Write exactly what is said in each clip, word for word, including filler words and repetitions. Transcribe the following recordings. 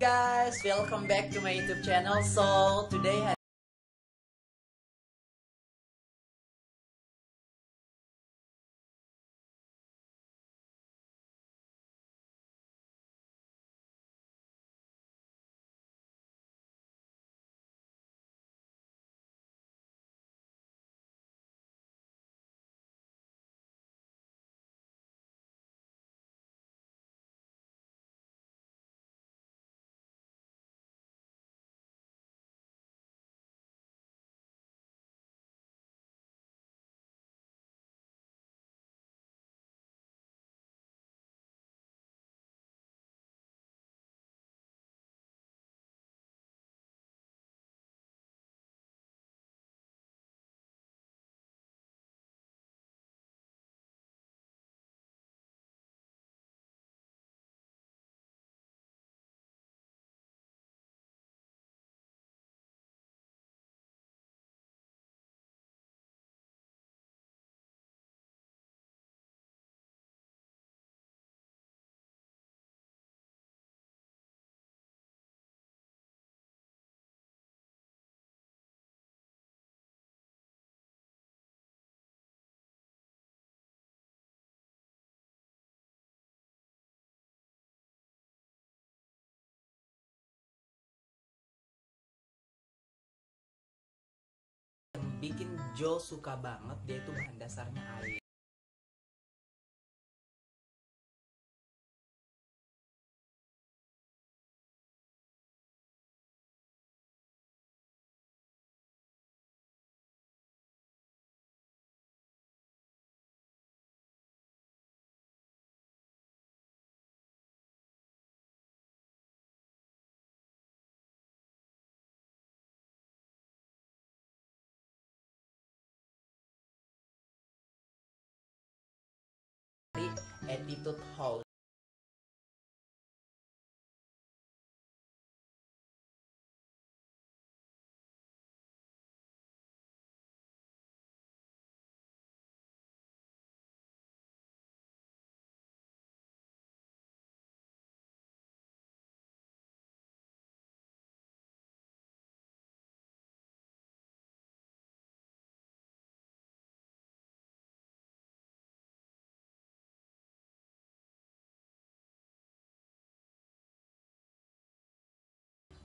Guys, welcome back to my YouTube channel. So today bikin Jo suka banget, dia itu bahan dasarnya air. Etude House.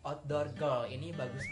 Outdoor Girl ini bagus.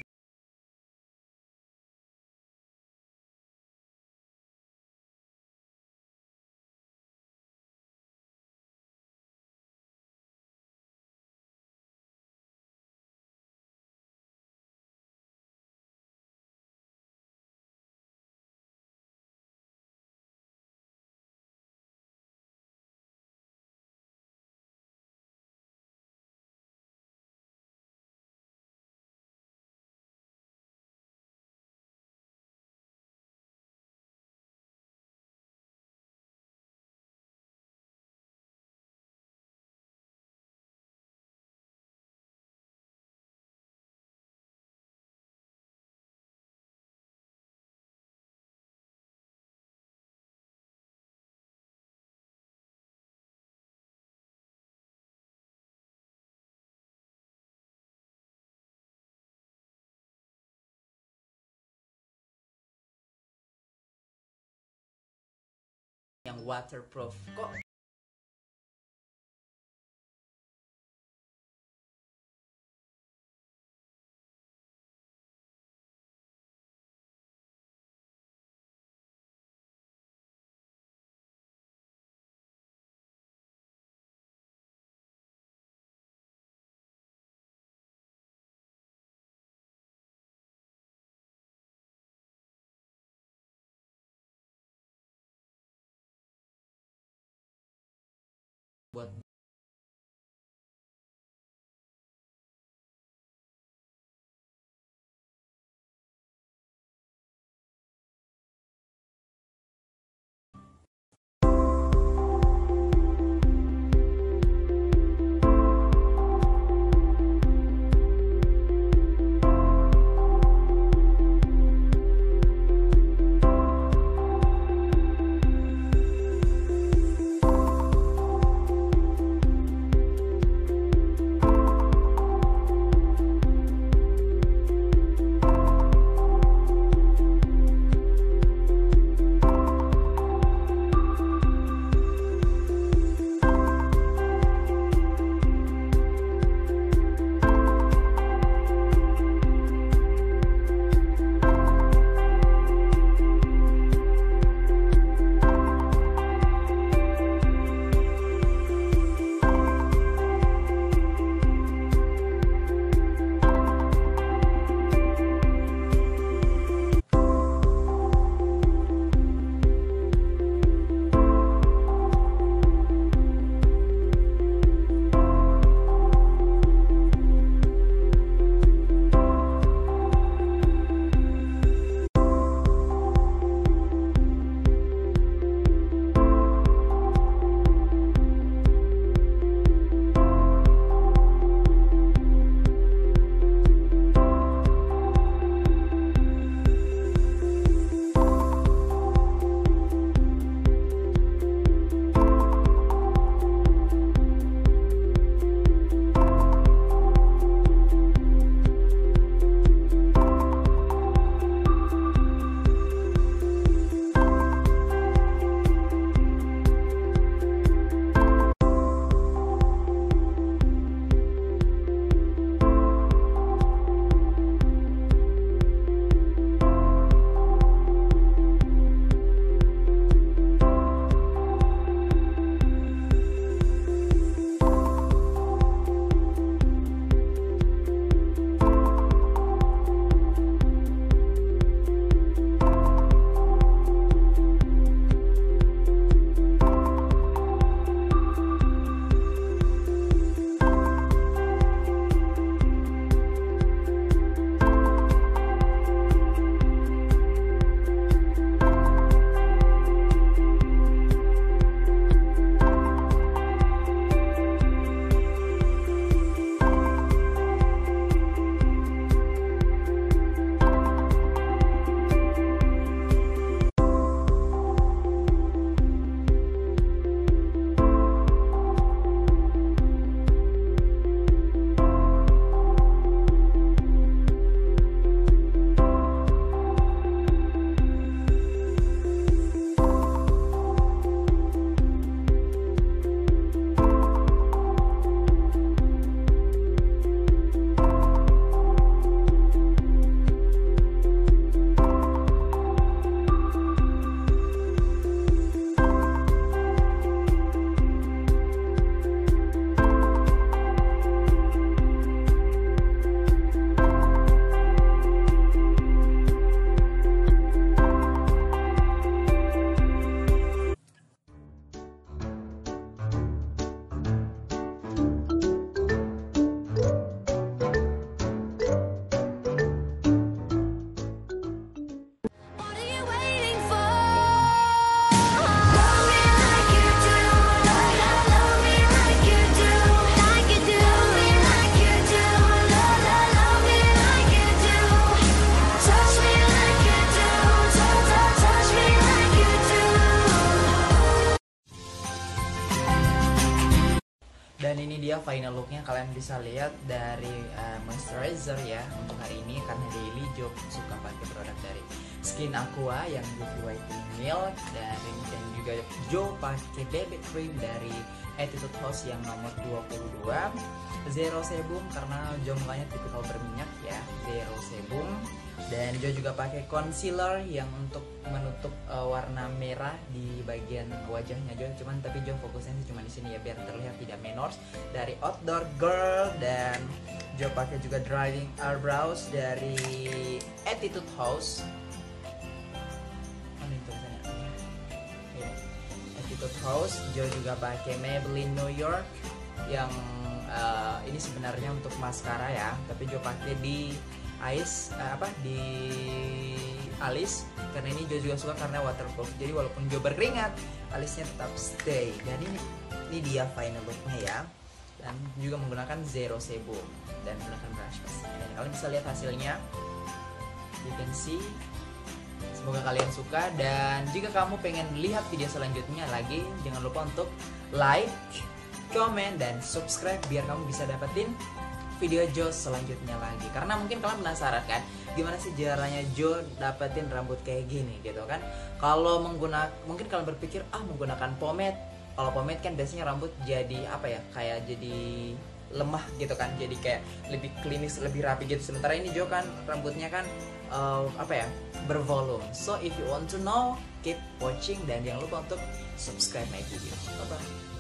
Yang waterproof kok. Buat Dan ini dia final looknya, kalian bisa lihat dari uh, moisturizer ya untuk hari ini, karena daily job suka pakai produk dari Skin Aqua yang beauty whitening milk, dan dan juga Jo pakai baby cream dari Etude House yang nomor dua puluh dua. Zero Sebum karena Jo mukanya tipikal berminyak ya, Zero Sebum. Dan Jo juga pakai concealer yang untuk menutup uh, warna merah di bagian wajahnya Jo, cuman tapi Jo fokusnya sih cuma di sini ya biar terlihat tidak menors, dari Outdoor Girl. Dan Jo pakai juga driving eyebrows dari Etude House. Etude House. Jo juga pakai Maybelline New York yang uh, ini sebenarnya untuk maskara ya, tapi Jo pakai di ais uh, apa di alis, karena ini Jo juga suka karena waterproof, jadi walaupun Jo berkeringat alisnya tetap stay. Dan ini, ini dia final looknya ya, dan juga menggunakan Zero Sebum dan menggunakan brush paste. Dan kalian bisa lihat hasilnya, you can see. Semoga kalian suka, dan jika kamu pengen lihat video selanjutnya lagi, jangan lupa untuk like, comment, dan subscribe biar kamu bisa dapetin video Jo selanjutnya lagi. Karena mungkin kalian penasaran kan, gimana sih caranya Jo dapetin rambut kayak gini gitu kan? Kalau menggunakan, mungkin kalian berpikir ah menggunakan pomade. Kalau pomade kan biasanya rambut jadi apa ya? Kayak jadi lemah gitu kan, jadi kayak lebih klinis, lebih rapi gitu. Sementara ini Jo kan rambutnya kan uh, apa ya, bervolume. So if you want to know, keep watching, dan jangan lupa untuk subscribe my video. Bye bye.